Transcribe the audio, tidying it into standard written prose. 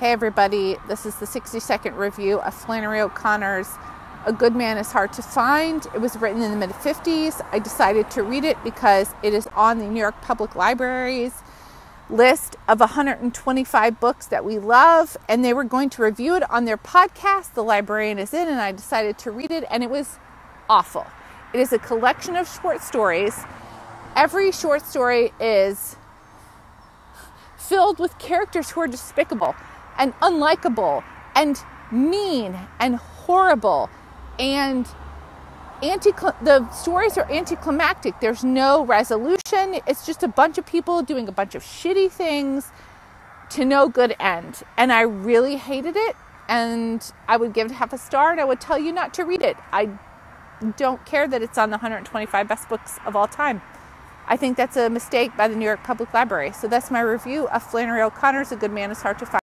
Hey everybody, this is the 60-second review of Flannery O'Connor's A Good Man is Hard to Find. It was written in the mid-50s. I decided to read it because it is on the New York Public Library's list of 125 books that we love, and they were going to review it on their podcast, The Librarian Is In, and I decided to read it, and it was awful. It is a collection of short stories. Every short story is filled with characters who are despicable and unlikable and mean and horrible, and the stories are anticlimactic. There's no resolution. It's just a bunch of people doing a bunch of shitty things to no good end, and I really hated it, and I would give it 0.5 stars, and I would tell you not to read it. I don't care that it's on the 125 best books of all time. I think that's a mistake by the New York Public Library. So that's my review of Flannery O'Connor's A Good Man is Hard to Find.